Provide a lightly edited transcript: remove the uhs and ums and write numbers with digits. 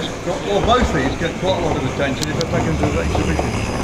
gets, well both these get quite a lot of attention if they're taken to the exhibition.